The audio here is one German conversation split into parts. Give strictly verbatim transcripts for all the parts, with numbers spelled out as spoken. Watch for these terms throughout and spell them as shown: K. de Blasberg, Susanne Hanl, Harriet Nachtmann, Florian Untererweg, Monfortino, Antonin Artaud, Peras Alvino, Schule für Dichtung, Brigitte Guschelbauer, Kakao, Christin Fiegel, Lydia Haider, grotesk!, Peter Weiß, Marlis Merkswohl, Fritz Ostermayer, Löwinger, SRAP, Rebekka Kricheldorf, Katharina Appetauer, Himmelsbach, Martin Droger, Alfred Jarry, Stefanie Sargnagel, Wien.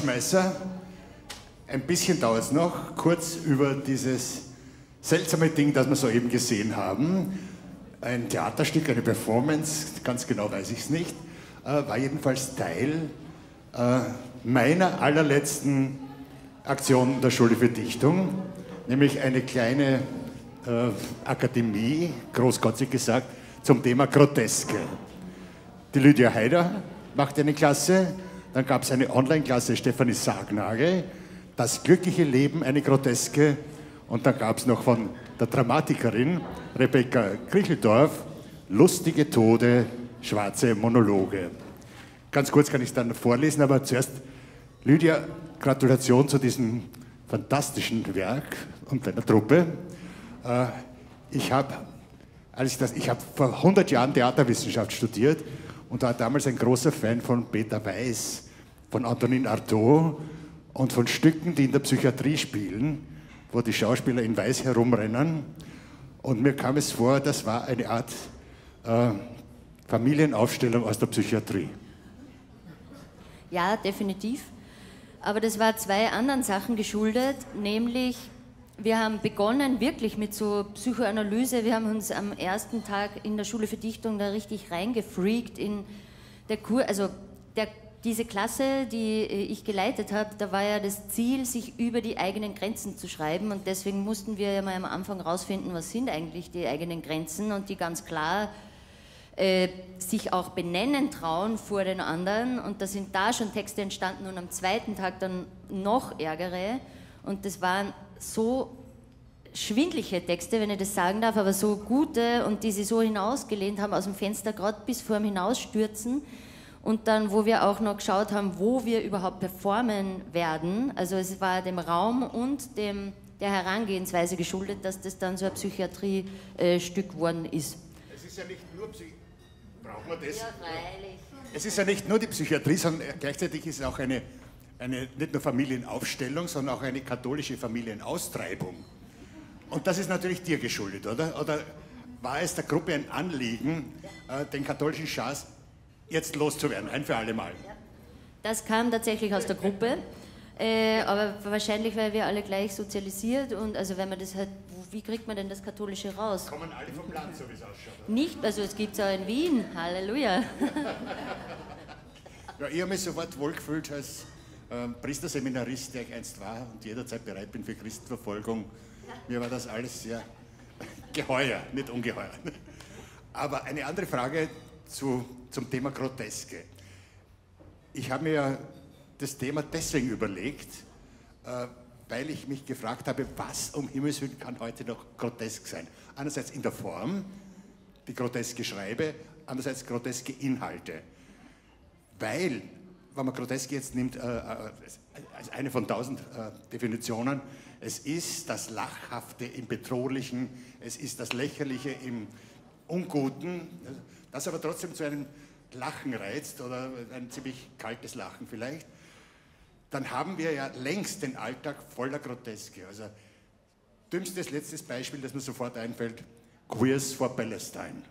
Klugschmeißer. Ein bisschen dauert es noch, kurz über dieses seltsame Ding, das wir soeben gesehen haben. Ein Theaterstück, eine Performance, ganz genau weiß ich es nicht, äh, war jedenfalls Teil äh, meiner allerletzten Aktion der Schule für Dichtung, nämlich eine kleine äh, Akademie, großkotzig gesagt, zum Thema Groteske. Die Lydia Haider machte eine Klasse, dann gab es eine Online-Klasse, Stefanie Sargnagel, das glückliche Leben, eine Groteske, und dann gab es noch von der Dramatikerin Rebekka Kricheldorf, lustige Tode, schwarze Monologe. Ganz kurz kann ich es dann vorlesen, aber zuerst, Lydia, Gratulation zu diesem fantastischen Werk und deiner Truppe. Ich habe hab vor hundert Jahren Theaterwissenschaft studiert und war damals ein großer Fan von Peter Weiß, von Antonin Artaud und von Stücken, die in der Psychiatrie spielen, wo die Schauspieler in Weiß herumrennen. Und mir kam es vor, das war eine Art äh, Familienaufstellung aus der Psychiatrie. Ja, definitiv. Aber das war zwei anderen Sachen geschuldet, nämlich wir haben begonnen wirklich mit so Psychoanalyse. Wir haben uns am ersten Tag in der Schule für Dichtung da richtig reingefreakt in der Kur, also der, diese Klasse, die ich geleitet habe, da war ja das Ziel, sich über die eigenen Grenzen zu schreiben, und deswegen mussten wir ja mal am Anfang rausfinden, was sind eigentlich die eigenen Grenzen, und die ganz klar äh, sich auch benennen trauen vor den anderen, und da sind da schon Texte entstanden und am zweiten Tag dann noch ärgere, und das waren so schwindliche Texte, wenn ich das sagen darf, aber so gute, und die sie so hinausgelehnt haben aus dem Fenster, gerade bis vor dem Hinausstürzen. Und dann, wo wir auch noch geschaut haben, wo wir überhaupt performen werden, also es war dem Raum und dem, der Herangehensweise geschuldet, dass das dann so ein Psychiatriestück geworden ist. Es ist ja nicht nur Psychiatrie, braucht man das? Ja, freilich. Es ist ja nicht nur die Psychiatrie, sondern gleichzeitig ist es auch eine, eine nicht nur Familienaufstellung, sondern auch eine katholische Familienaustreibung. Und das ist natürlich dir geschuldet, oder? Oder war es der Gruppe ein Anliegen, äh, den katholischen Schatz jetzt loszuwerden, ein für alle Mal? Das kam tatsächlich aus der Gruppe, äh, aber wahrscheinlich, weil wir alle gleich sozialisiert, und also wenn man das halt, wie kriegt man denn das Katholische raus? Kommen alle vom Land, so wie es ausschaut, oder? Nicht, also es gibt es auch in Wien, Halleluja. Ja, ich habe mich sofort wohlgefühlt als äh, Priesterseminarist, der ich einst war und jederzeit bereit bin für Christenverfolgung. Mir war das alles sehr geheuer, nicht ungeheuer. Aber eine andere Frage zu... zum Thema Groteske. Ich habe mir ja das Thema deswegen überlegt, äh, weil ich mich gefragt habe, was um Himmels Willen kann heute noch grotesk sein? Einerseits in der Form, die groteske Schreibe, andererseits groteske Inhalte. Weil, wenn man groteske jetzt nimmt, äh, als eine von tausend äh, Definitionen, es ist das Lachhafte im Bedrohlichen, es ist das Lächerliche im Unguten, das aber trotzdem zu einem Lachen reizt, oder ein ziemlich kaltes Lachen vielleicht, dann haben wir ja längst den Alltag voller Groteske. Also dümmstes letztes Beispiel, das mir sofort einfällt, Queers for Palestine.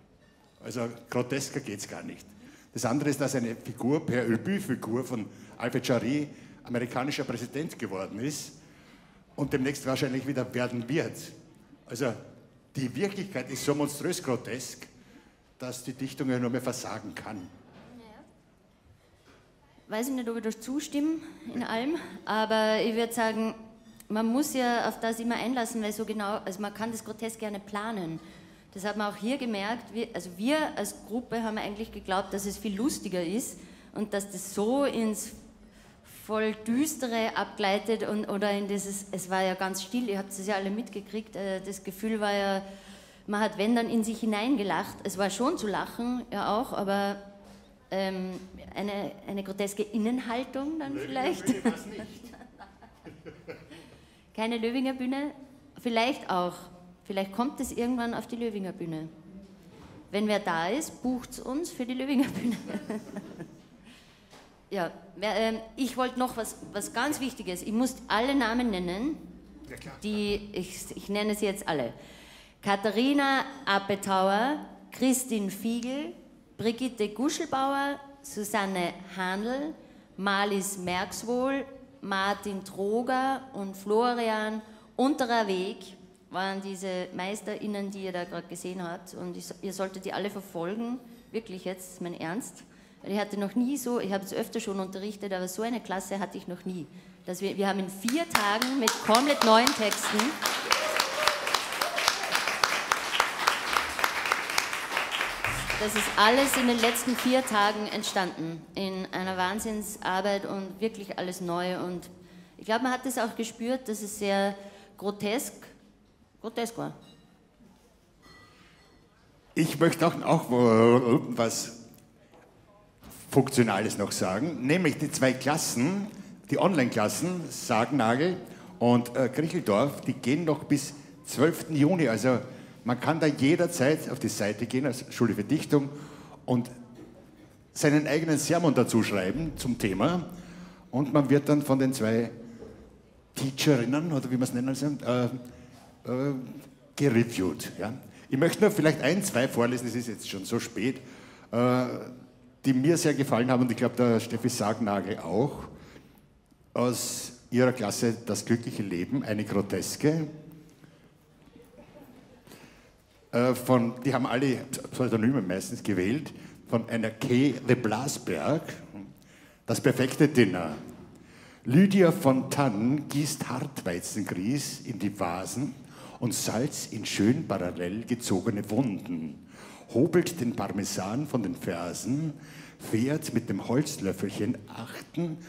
Also grotesker geht es gar nicht. Das andere ist, dass eine Figur, Per Ubu-Figur von Alfred Jarry, amerikanischer Präsident geworden ist und demnächst wahrscheinlich wieder werden wird. Also die Wirklichkeit ist so monströs grotesk, dass die Dichtung ja nur mehr versagen kann. Weiß ich nicht, ob ich das zustimme in allem, aber ich würde sagen, man muss ja auf das immer einlassen, weil so genau, also man kann das Grotesk gerne planen. Das hat man auch hier gemerkt, wir, also wir als Gruppe haben eigentlich geglaubt, dass es viel lustiger ist und dass das so ins voll Düstere abgleitet, und, oder in dieses, es war ja ganz still, ihr habt es ja alle mitgekriegt, das Gefühl war ja, man hat, wenn dann, in sich hineingelacht. Es war schon zu lachen, ja auch, aber ähm, eine, eine groteske Innenhaltung dann Löwinger vielleicht. Bühne war's nicht. Keine Löwinger Bühne? Vielleicht auch. Vielleicht kommt es irgendwann auf die Löwinger Bühne. Wenn wer da ist, bucht es uns für die Löwinger Bühne. Ja, äh, ich wollte noch was, was ganz Wichtiges. Ich muss alle Namen nennen, ja, klar. Die, ich, ich nenne sie jetzt alle. Katharina Appetauer, Christin Fiegel, Brigitte Guschelbauer, Susanne Hanl, Marlis Merkswohl, Martin Droger und Florian Untererweg waren diese MeisterInnen, die ihr da gerade gesehen habt. Und ich, ihr solltet die alle verfolgen. Wirklich jetzt, mein Ernst. Ich hatte noch nie so, ich habe es öfter schon unterrichtet, aber so eine Klasse hatte ich noch nie. Dass wir, wir haben in vier Tagen mit komplett neuen Texten. Das ist alles in den letzten vier Tagen entstanden. In einer Wahnsinnsarbeit und wirklich alles neu. Und ich glaube, man hat das auch gespürt, dass es sehr grotesk, grotesk war. Ich möchte auch, auch was Funktionales noch sagen, nämlich die zwei Klassen, die Online-Klassen, Sargnagel und äh, Kricheldorf, die gehen noch bis zwölften Juni, also man kann da jederzeit auf die Seite gehen, als Schule für Dichtung, und seinen eigenen Sermon dazu schreiben zum Thema, und man wird dann von den zwei Teacherinnen, oder wie man es nennen soll, äh, äh, gereviewt. Ja? Ich möchte nur vielleicht ein, zwei vorlesen, es ist jetzt schon so spät, äh, die mir sehr gefallen haben, und ich glaube, der Steffi Sargnagel auch, aus ihrer Klasse Das glückliche Leben, eine Groteske. Äh, von, die haben alle Pseudonyme meistens gewählt, von einer K. de Blasberg, Das perfekte Dinner. Lydia Fontan gießt Hartweizengrieß in die Vasen und Salz in schön parallel gezogene Wunden. Hobelt den Parmesan von den Fersen, fährt mit dem Holzlöffelchen achten,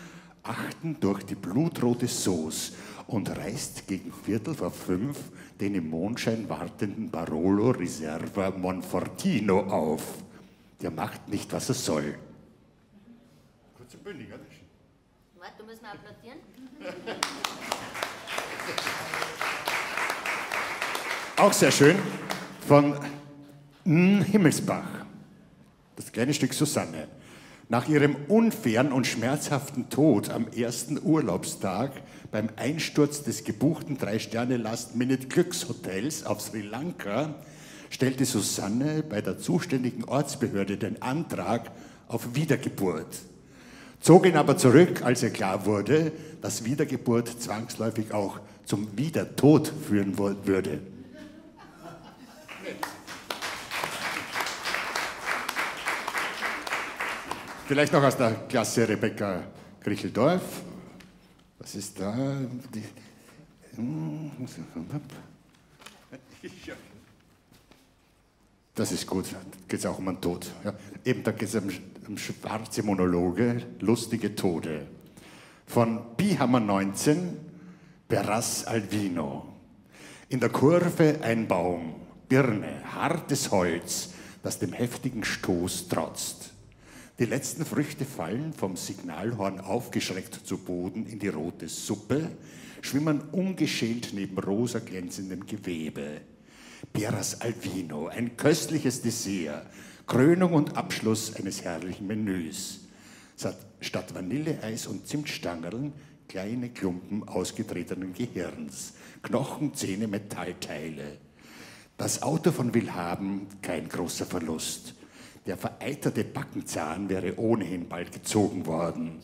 achten durch die blutrote Sauce und reißt gegen Viertel vor fünf den im Mondschein wartenden Barolo Riserva Monfortino auf. Der macht nicht, was er soll. Kurze Bündig, oder? Warte, du musst mal applaudieren. Auch sehr schön von Himmelsbach, das kleine Stück Susanne. Nach ihrem unfairen und schmerzhaften Tod am ersten Urlaubstag beim Einsturz des gebuchten drei Sterne Last-Minute-Glückshotels auf Sri Lanka stellte Susanne bei der zuständigen Ortsbehörde den Antrag auf Wiedergeburt, zog ihn aber zurück, als ihr klar wurde, dass Wiedergeburt zwangsläufig auch zum Wiedertod führen würde. Vielleicht noch aus der Klasse Rebekka Kricheldorf. Was ist da? Das ist gut, da geht es auch um den Tod. Ja, eben, da geht es um, um schwarze Monologe, lustige Tode. Von Pihammer neunzehn, Peras Alvino. In der Kurve ein Baum, Birne, hartes Holz, das dem heftigen Stoß trotzt. Die letzten Früchte fallen vom Signalhorn aufgeschreckt zu Boden in die rote Suppe, schwimmen ungeschält neben rosa glänzendem Gewebe. Peras Alvino, ein köstliches Dessert, Krönung und Abschluss eines herrlichen Menüs. Statt Vanilleeis und Zimtstangerln kleine Klumpen ausgetretenen Gehirns, Knochen, Zähne, Metallteile. Das Auto von Willhaben, kein großer Verlust. Der vereiterte Backenzahn wäre ohnehin bald gezogen worden.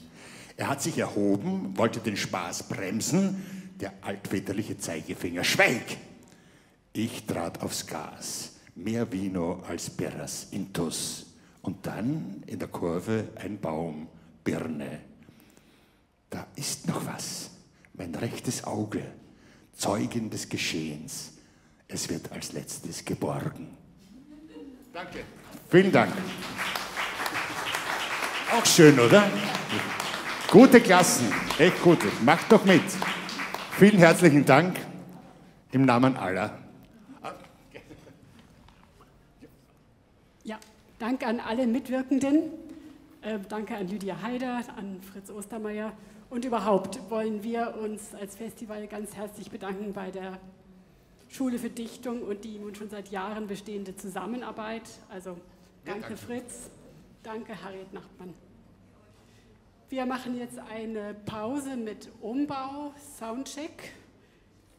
Er hat sich erhoben, wollte den Spaß bremsen, der altväterliche Zeigefinger. Schweig! Ich trat aufs Gas, mehr Vino als Peras Intus. Und dann in der Kurve ein Baum, Birne. Da ist noch was, mein rechtes Auge, Zeugin des Geschehens. Es wird als letztes geborgen. Danke. Vielen Dank. Auch schön, oder? Gute Klassen, echt gute. Macht doch mit. Vielen herzlichen Dank im Namen aller. Ja, danke an alle Mitwirkenden. Äh, danke an Lydia Haider, an Fritz Ostermayer. Und überhaupt wollen wir uns als Festival ganz herzlich bedanken bei der Schule für Dichtung und die nun schon seit Jahren bestehende Zusammenarbeit. Also danke, ja, danke Fritz, danke Harriet Nachtmann. Wir machen jetzt eine Pause mit Umbau, Soundcheck.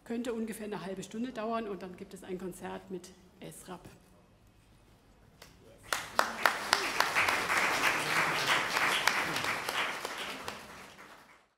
Könnte ungefähr eine halbe Stunde dauern, und dann gibt es ein Konzert mit S R A P.